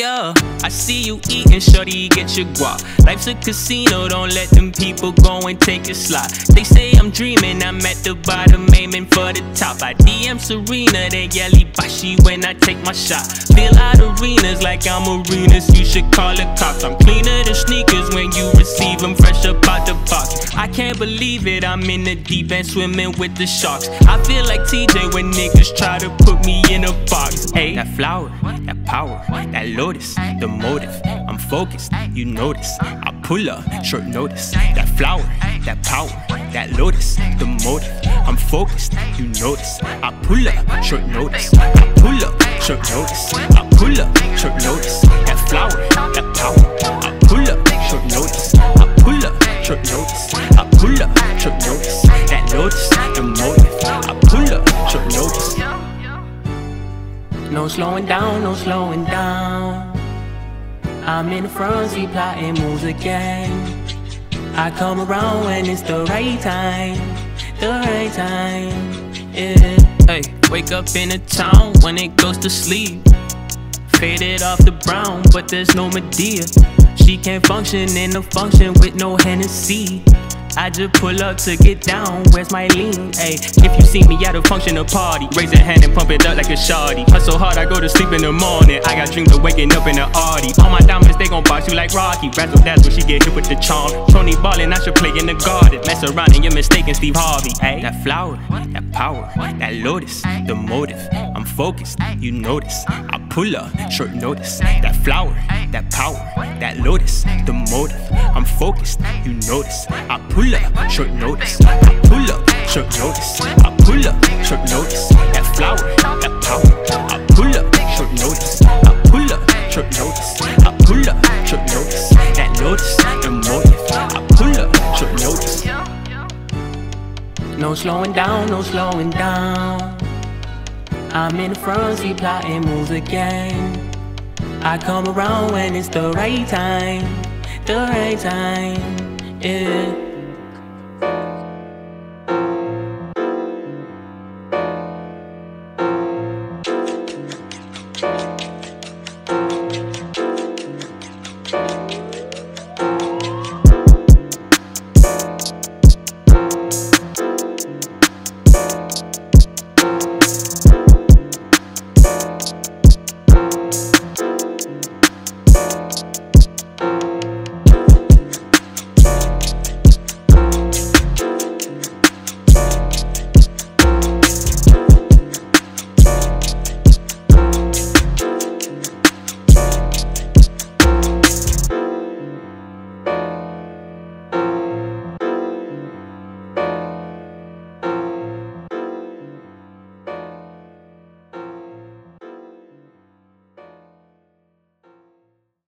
yeah. I see you eating, shorty, get your guap. Life's a casino, don't let them people go and take your slot. They say I'm dreaming, I'm at the bottom, aiming for the top. I DM Serena, they yell Ibashi when I take my shot. Fill out arenas like I'm arenas, you should call the cops. I'm cleaner than sneakers when you receive them fresh up out the box. I can't believe it, I'm in the deep end swimming with the sharks. I feel like TJ when niggas try to put me in a box. Hey, that flower, that power, that lotus, the motive, I'm focused, you notice. I pull up, short notice. That flower, that power, that lotus, the motive, I'm focused, you notice. I pull up, short notice. I pull up, short notice. I pull up, short notice. That flower, that power, I pull up, short notice. I pull up, short notice. I pull up, short notice. That lotus, the motive, I pull up, short notice. No slowing down, no slowing down. I'm in a frenzy, plotting moves again. I come around when it's the right time, the right time, yeah. Hey, wake up in a town when it goes to sleep. Faded off the brown, but there's no Medea. She can't function in a function with no Hennessy. I just pull up to get down, where's my lean? Ay, if you see me at a function or party, raise a hand and pump it up like a shawty. Hustle hard, I go to sleep in the morning, I got dreams of waking up in the arty. All my diamonds, they gon' box you like Rocky. Razzle dazzle, she get hit with the charm. Tony ballin', I should play in the garden. Mess around and you're mistaken, Steve Harvey. Ay, that flower, that power, that lotus, the motive, I'm focused, you notice. I pull up, short notice. That flower, that power, that lotus, the motive, I'm focused, you notice. I pull up, short notice. I pull up, short notice. I pull up, short notice. That flower, that power. I pull up, short notice. I pull up, short notice. I pull up, short notice. That lotus, the motive. I pull up, short notice. No slowing down, no slowing down. I'm in a frenzy, plotting moves again. I come around when it's the right time, the right time, yeah.